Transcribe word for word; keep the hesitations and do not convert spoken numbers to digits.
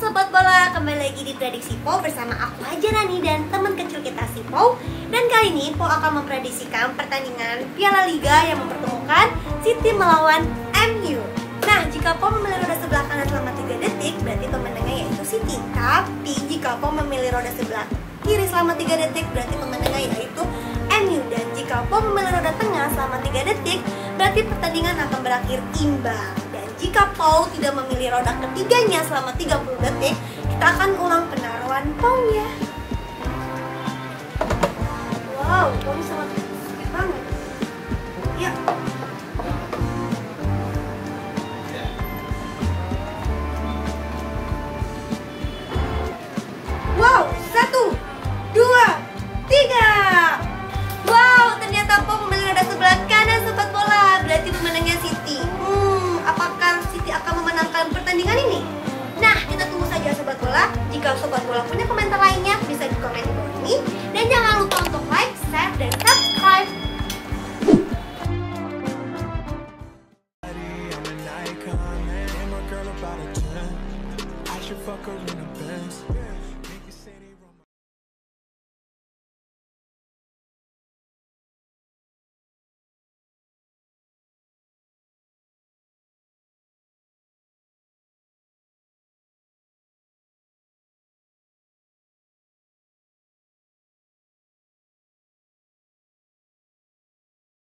Sobat Bola, kembali lagi di Prediksi Po bersama aku Ajarani dan teman kecil kita si Po. Dan kali ini Po akan memprediksikan pertandingan Piala Liga yang mempertemukan City melawan M U. Nah, jika Po memilih roda sebelah kanan selama tiga detik, berarti pemenangnya yaitu City. Tapi jika Po memilih roda sebelah kiri selama tiga detik, berarti pemenangnya yaitu M U. Dan jika Po memilih roda tengah selama tiga detik, berarti pertandingan akan berakhir imbang. Jika Po tidak memilih roda ketiganya selama tiga puluh detik, kita akan ulang penaruhan Po-nya. Wow, Po-nya sangat keren banget. Ya. Wow, satu, dua, tiga. Wow, ternyata Po memilih roda sebelah kanan, Sobat Bola. Berarti pemenangnya City. Apakah City akan memenangkan pertandingan ini? Nah, kita tunggu saja Sobat Bola. Jika Sobat Bola punya